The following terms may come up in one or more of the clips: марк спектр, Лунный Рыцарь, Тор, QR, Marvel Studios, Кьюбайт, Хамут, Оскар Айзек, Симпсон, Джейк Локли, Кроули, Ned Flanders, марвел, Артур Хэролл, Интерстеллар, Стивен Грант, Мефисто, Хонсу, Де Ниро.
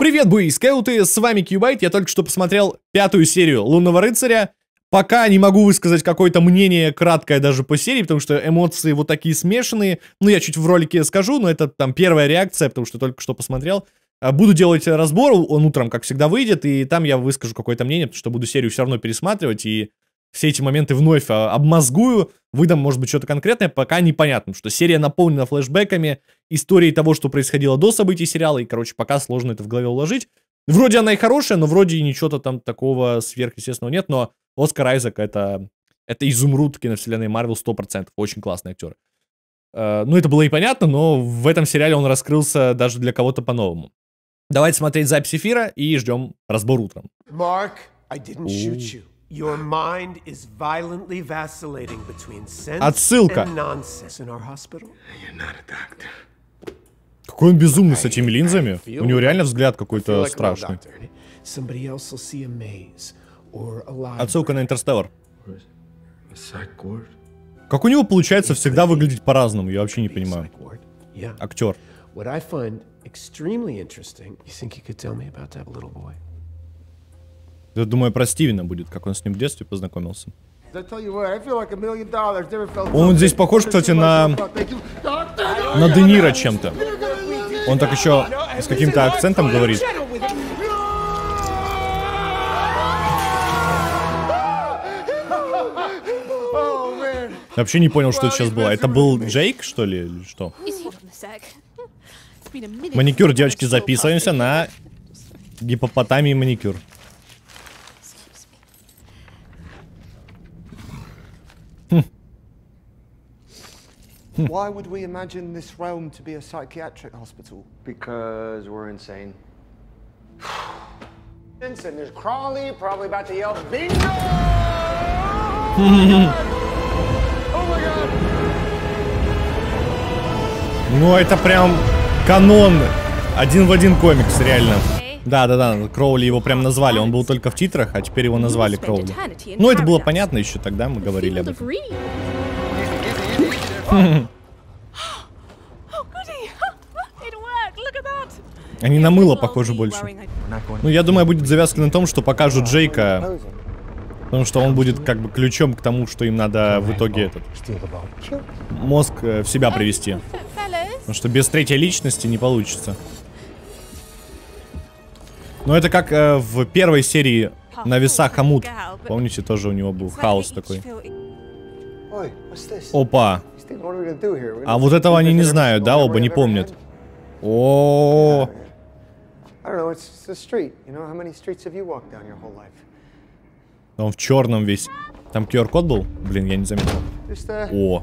Привет, бойскауты, с вами Кьюбайт. Я только что посмотрел 5-ю серию Лунного Рыцаря. Пока не могу высказать какое-то мнение краткое даже по серии, потому что эмоции вот такие смешанные. Ну, я чуть в ролике скажу, но это там первая реакция, потому что только что посмотрел. Буду делать разбор, он утром, как всегда, выйдет, и там я выскажу какое-то мнение, потому что буду серию все равно пересматривать, и все эти моменты вновь обмозгую, выдам, может быть, что-то конкретное, пока непонятно, что серия наполнена флешбэками, историей того, что происходило до событий сериала, и, короче, пока сложно это в голове уложить. Вроде она и хорошая, но вроде и ничего-то там такого сверхъестественного нет, но Оскар Айзек — это изумруд киновселенной Марвел 100%, очень классный актер. Ну, это было и понятно, но в этом сериале он раскрылся даже для кого-то по-новому. Давайте смотреть запись эфира и ждем разбор утром. Марк, я не стрелял тебя. Your mind is violently vacillating between sense and nonsense in our hospital. You're not a doctor. Какой он безумный с этими линзами. У него реально взгляд какой-то страшный. Отсылка на Интерстеллар. Как у него получается всегда выглядеть по-разному, я вообще не понимаю. Актер. Я думаю, про Стивена будет, как он с ним в детстве познакомился. Он здесь похож, кстати, на Де Ниро чем-то. Он так еще с каким-то акцентом говорит. Вообще не понял, что это сейчас было. Это был Джейк, что ли, или что? Маникюр, девочки, записываемся на гипопотамии маникюр. Why would we imagine this realm to be a psychiatric hospital? Because we're insane. And there's Crawley probably about to yell bingo! Oh my god! Ну это прям канон, один в один комикс реально. Да-да-да, Кроули его прям назвали, он был только в титрах, а теперь его назвали Кроули. Ну это было понятно еще тогда, мы говорили об этом. Они на мыло похожи больше. Ну, я думаю, будет завязка на том, что покажут Джейка. Потому что он будет как бы ключом к тому, что им надо в итоге этот мозг в себя привести. Потому что без третьей личности не получится. Но это как в первой серии на весах Хамут. Помните, тоже у него был хаос такой. Опа. А вот этого они не знают, да? Оба не помнят. О. Он в черном весь. Там QR-код был? Блин, я не заметил. О.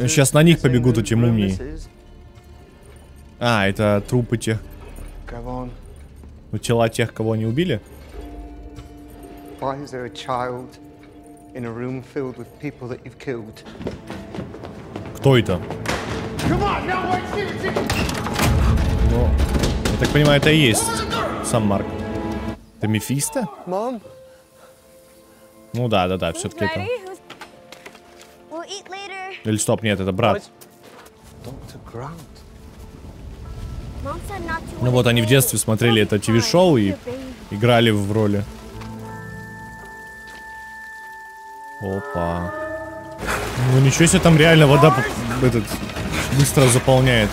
Сейчас на них побегут эти мумии. А, это трупы тех. Ну, тела тех, кого они убили. Кто это? Ну, я так понимаю, это и есть сам Марк. Это Мефисто? Мам? Ну да, все-таки это. Или стоп, нет, это брат. Ну вот они в детстве смотрели это ТВ-шоу и играли в роли. Опа. Ну ничего себе, там реально вода этот, быстро заполняет.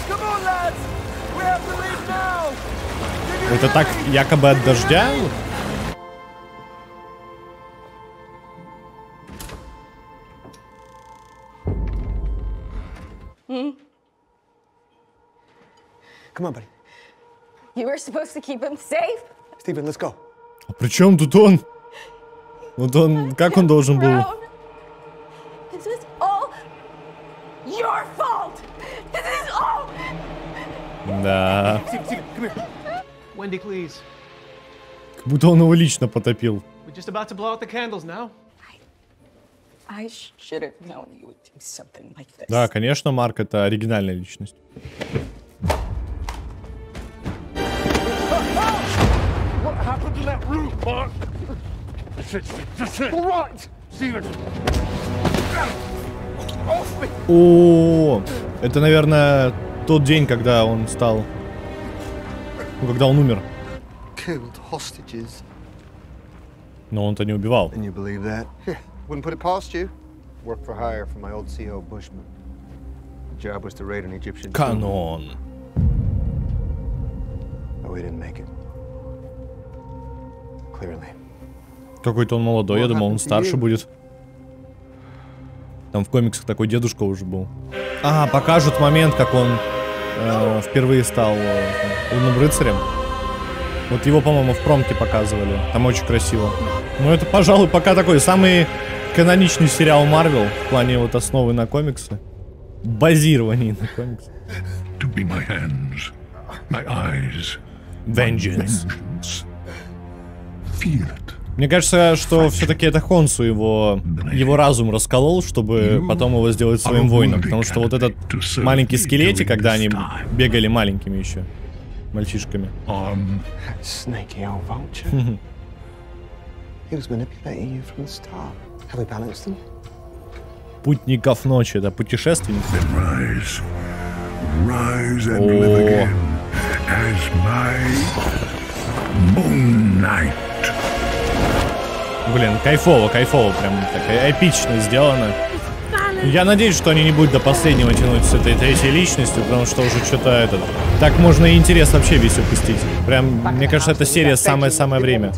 Это так якобы от дождя? А при чем тут он? Вот он, как он должен был? Да. Как будто он его лично потопил. Да, конечно, Марк — это оригинальная личность. О, это, наверное, тот день, когда он стал... Ну, когда он умер. Но он-то не убивал. Канон. Какой-то он молодой, я думал, он старше будет. Там в комиксах такой дедушка уже был. А, покажут момент, как он впервые стал Лунным Рыцарем. Вот его, по-моему, в промке показывали. Там очень красиво. Ну, это, пожалуй, пока такой самый каноничный сериал Марвел в плане вот основы на комиксы. Базирование на комиксы. Vengeance. Мне кажется, что все-таки это Хонсу его разум расколол, чтобы потом его сделать своим воином. Потому что вот этот маленький скелетик, когда они бегали маленькими еще мальчишками. Путников ночи, да, путешественников. Блин, кайфово, кайфово, прям так эпично сделано. Я надеюсь, что они не будут до последнего тянуть с этой третьей личностью, потому что уже что-то этот... Так можно и интерес вообще весь упустить. Прям, мне кажется, эта серия самое-самое время.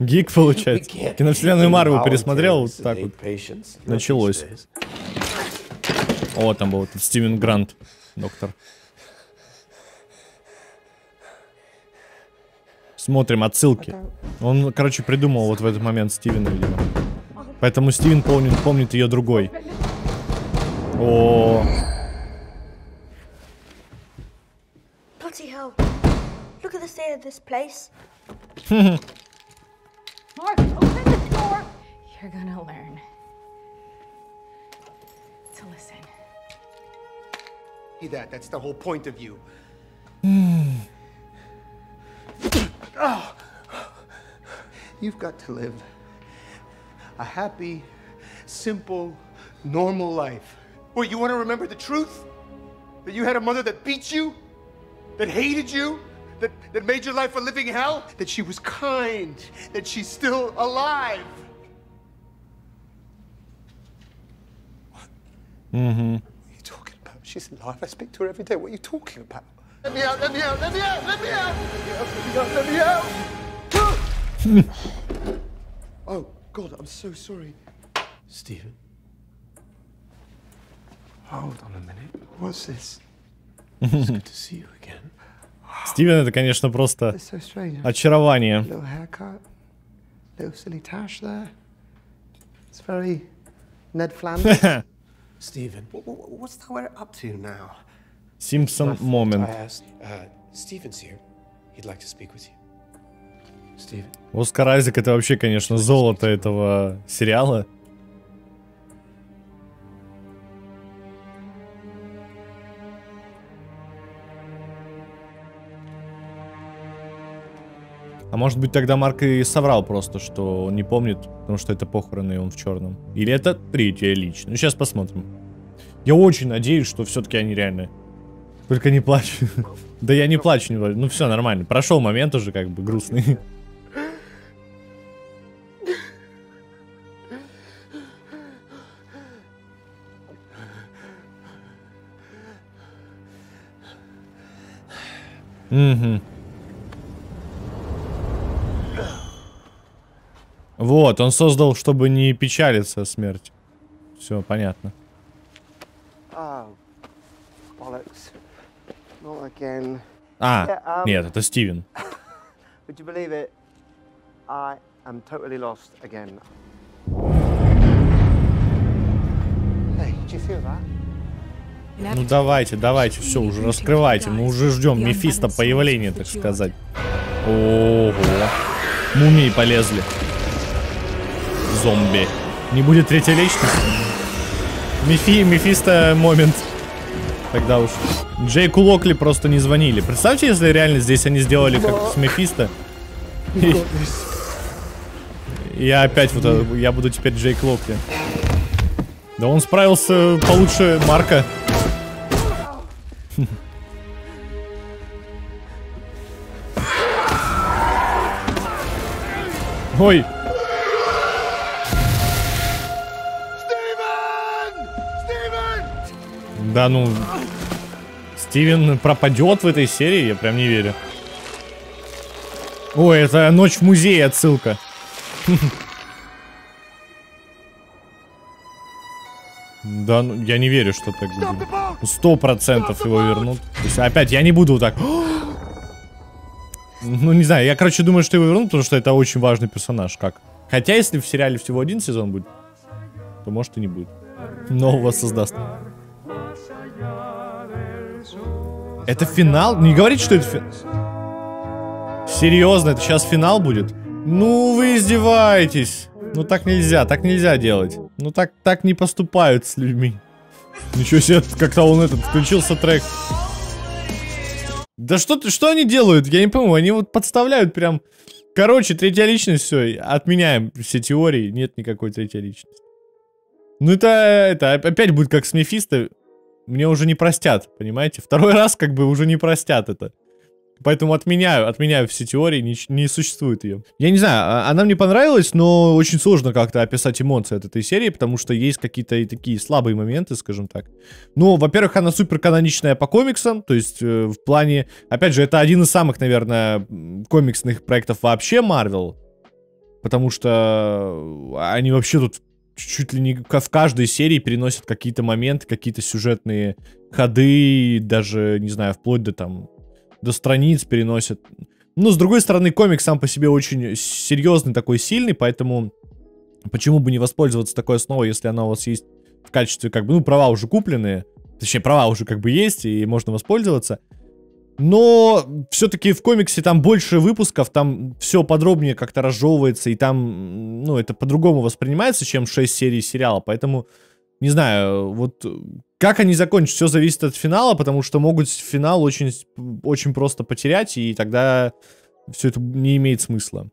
Гик получается. Киновселенную Марвел пересмотрел, вот так вот. Началось. О, там был этот Стивен Грант, доктор. Смотрим отсылки. Он, короче, придумал вот в этот момент Стивена, видимо. Поэтому Стивен помнит ее другой. О. You've got to live a happy, simple, normal life. Well, you want to remember the truth? That you had a mother that beat you? That hated you? That made your life a living hell? That she was kind? That she's still alive? What? Mm-hmm. What are you talking about? She's alive. I speak to her every day. What are you talking about? Let me out, let me out, let me out, let me out! Let me out, let me out! Oh, God, I'm so sorry. Stephen? Hold on a minute. What's this? It's good to see you again. Стивен, это, конечно, просто очарование. Little haircut, little silly tash there. It's very Ned Flanders. Stephen, what's the we're up to now? Симпсон момент. Оскар Айзек — это вообще, конечно, золото этого сериала. А может быть, тогда Марк и соврал просто, что он не помнит, потому что это похороны, и он в черном. Или это третья личность. Ну, сейчас посмотрим. Я очень надеюсь, что все-таки они реально... Только не плачь. Да я не плачу, не плачу. Ну все, нормально. Прошел момент уже, как бы, грустный. Угу. Вот, он создал, чтобы не печалиться о смерти. Все, понятно. А, нет, это Стивен. Ну давайте, давайте, все, уже раскрывайте. Мы уже ждем Мефисто появления, так сказать. Ого. Мумии полезли. зомби. Не будет третьей личности? Мефисто момент. Тогда уж. Джейку Локли просто не звонили. Представьте, если реально здесь они сделали как с Мефисто. Я опять вот это, я буду теперь Джейк Локли. Да он справился получше Марка. Ой. Да ну, Стивен пропадет в этой серии, я прям не верю. Ой, это «Ночь в музее» отсылка. Да, ну, я не верю, что так будет. 100% его вернут. То есть, опять, я не буду вот так. Ну, не знаю, я, короче, думаю, что его вернут, потому что это очень важный персонаж, как. Хотя, если в сериале всего один сезон будет, то, может, и не будет. Нового создаст. Это финал? Не говорите, что это финал. Серьезно, это сейчас финал будет? Ну, вы издеваетесь. Ну, так нельзя делать. Ну, так не поступают с людьми. Ничего себе, как-то он этот, включился трек. Да что они делают? Я не понимаю, они вот подставляют прям... Короче, третья личность, все, отменяем все теории, нет никакой третьей личности. Ну, это опять будет как с Мефисто. Мне уже не простят, понимаете? Второй раз как бы уже не простят это. Поэтому отменяю все теории, не существует ее. Я не знаю, она мне понравилась, но очень сложно как-то описать эмоции от этой серии, потому что есть какие-то и такие слабые моменты, скажем так. Ну, во-первых, она супер каноничная по комиксам, то есть в плане... Опять же, это один из самых, наверное, комиксных проектов вообще Marvel, потому что они вообще тут чуть ли не в каждой серии переносят какие-то моменты, какие-то сюжетные ходы, даже, не знаю, вплоть до там... до страниц переносят. Но, с другой стороны, комикс сам по себе очень серьезный, такой сильный, поэтому почему бы не воспользоваться такой основой, если она у вас есть в качестве, как бы, ну, права уже купленные, точнее, права уже как бы есть, и можно воспользоваться. Но все-таки в комиксе там больше выпусков, там все подробнее как-то разжевывается, и там, ну, это по-другому воспринимается, чем 6 серий сериала, поэтому... Не знаю, вот как они закончат, все зависит от финала, потому что могут финал очень просто потерять, и тогда все это не имеет смысла.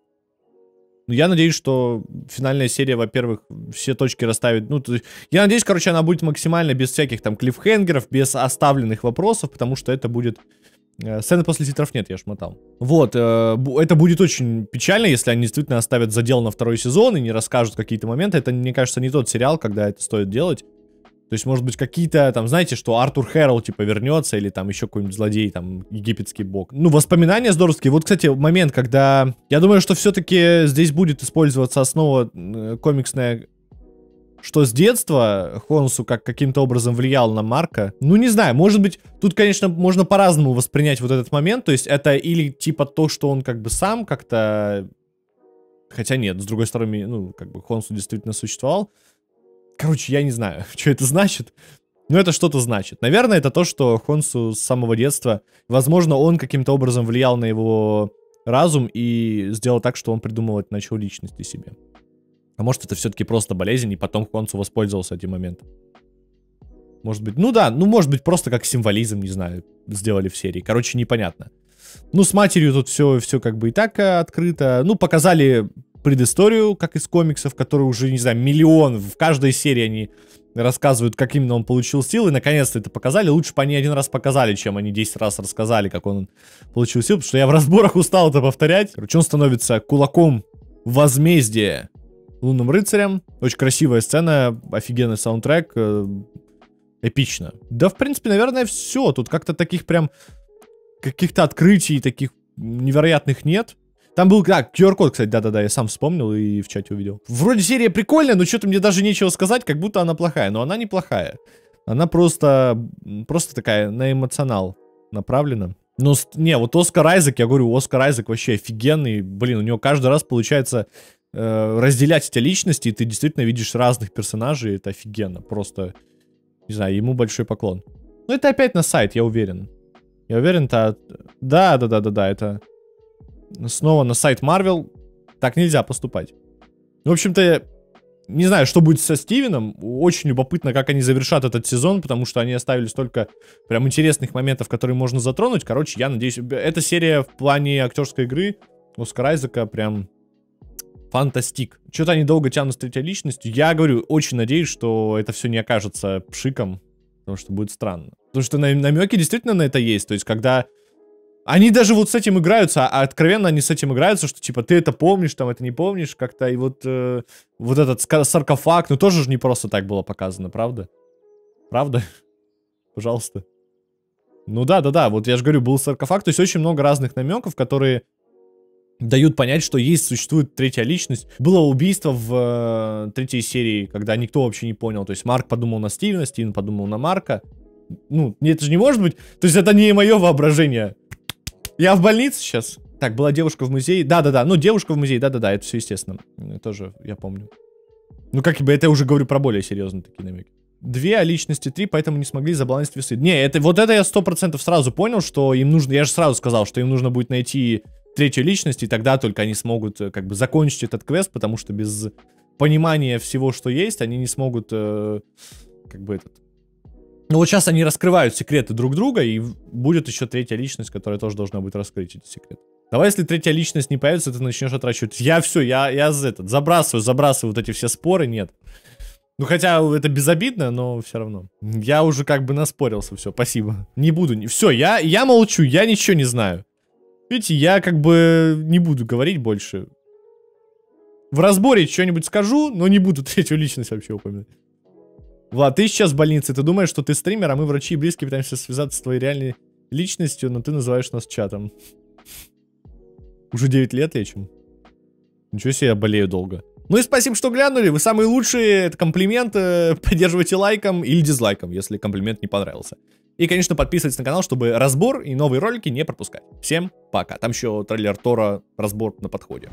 Но я надеюсь, что финальная серия, во-первых, все точки расставит. Ну, я надеюсь, короче, она будет максимально без всяких там клиффхенгеров, без оставленных вопросов, потому что это будет... Сцены после титров нет, я шмотал. Вот, это будет очень печально, если они действительно оставят задел на второй сезон и не расскажут какие-то моменты. Это, мне кажется, не тот сериал, когда это стоит делать. То есть, может быть, какие-то, там, знаете, что Артур Хэролл, типа, вернется, или там еще какой-нибудь злодей, там, египетский бог. Ну, воспоминания здоровские. Вот, кстати, момент, когда... Я думаю, что все-таки здесь будет использоваться основа комиксная... Что с детства Хонсу как каким-то образом влиял на Марка. Ну, не знаю, может быть, тут, конечно, можно по-разному воспринять вот этот момент. То есть это или типа то, что он как бы сам как-то... Хотя нет, с другой стороны, ну, как бы Хонсу действительно существовал. Короче, я не знаю, что это значит. Но это что-то значит. Наверное, это то, что Хонсу с самого детства... Возможно, он каким-то образом влиял на его разум и сделал так, что он придумывать начал личности себе. А может, это все-таки просто болезнь, и потом Хонсу воспользовался этим моментом. Может быть, ну да, ну может быть, просто как символизм, не знаю, сделали в серии. Короче, непонятно. Ну, с матерью тут все как бы и так открыто. Ну, показали предысторию, как из комиксов, которые уже, не знаю, миллион. В каждой серии они рассказывают, как именно он получил силы. Наконец-то это показали. Лучше бы они один раз показали, чем они 10 раз рассказали, как он получил силы. Потому что я в разборах устал это повторять. Короче, он становится кулаком возмездия. Лунным рыцарем. Очень красивая сцена, офигенный саундтрек, эпично. Да, в принципе, наверное, все. Тут как-то таких прям каких-то открытий таких невероятных нет. Там был, да, QR-код, кстати, да-да-да, я сам вспомнил и в чате увидел. Вроде серия прикольная, но что-то мне даже нечего сказать, как будто она плохая. Но она не плохая. Она просто такая на эмоционал направлена. Ну, не, вот Оскар Айзек, я говорю, Оскар Айзек вообще офигенный. Блин, у него каждый раз получается... разделять эти личности, и ты действительно видишь разных персонажей, это офигенно. Просто, не знаю, ему большой поклон. Но это опять на сайт, я уверен. Я уверен, это... Да, это... Снова на сайт Marvel. Так нельзя поступать. В общем-то, Не знаю, что будет со Стивеном. Очень любопытно, как они завершат этот сезон, потому что они оставили столько прям интересных моментов, которые можно затронуть. Короче, я надеюсь, эта серия в плане актерской игры Оскара Айзека прям фантастик. Что-то они долго тянут с третьей личностью. Я говорю, очень надеюсь, что это все не окажется пшиком, потому что будет странно. Потому что намеки действительно на это есть. То есть, когда... Они даже вот с этим играются, а откровенно они с этим играются, что типа ты это помнишь, там это не помнишь, как-то и вот, вот этот саркофаг, ну тоже же не просто так было показано, правда? Правда? Пожалуйста. Ну да, вот я же говорю, был саркофаг, то есть очень много разных намеков, которые дают понять, что есть, существует третья личность. Было убийство в третьей серии, когда никто вообще не понял, то есть Марк подумал на Стивена, Стивен подумал на Марка. Ну, это же не может быть, то есть это не мое воображение. Я в больнице сейчас. Так, была девушка в музее. Да-да-да, ну девушка в музее, да-да-да, это все естественно. Тоже я помню. Ну как бы, это я уже говорю про более серьезные такие намеки. Две, а личности три, поэтому не смогли забалансить весы. Не, это, вот это я 100% сразу понял, что им нужно, я же сразу сказал, что им нужно будет найти третью личность, и тогда только они смогут как бы закончить этот квест, потому что без понимания всего, что есть, они не смогут как бы этот... Ну вот сейчас они раскрывают секреты друг друга, и будет еще третья личность, которая тоже должна будет раскрыть эти секреты. Давай, если третья личность не появится, ты начнешь отращивать. Я все, я забрасываю вот эти все споры, нет. Ну хотя это безобидно, но все равно. Я уже как бы наспорился, все, спасибо. Не буду, все, я молчу, я ничего не знаю. Видите, я как бы не буду говорить больше. В разборе что-нибудь скажу, но не буду третью личность вообще упоминать. Влад, ты сейчас в больнице, ты думаешь, что ты стример, а мы, врачи и близкие, пытаемся связаться с твоей реальной личностью, но ты называешь нас чатом. Уже 9 лет лечим. Ничего себе, я болею долго. Ну и спасибо, что глянули, вы самые лучшие, это комплимент, поддерживайте лайком или дизлайком, если комплимент не понравился. И, конечно, подписывайтесь на канал, чтобы разбор и новые ролики не пропускать. Всем пока, там еще трейлер Тора, разбор на подходе.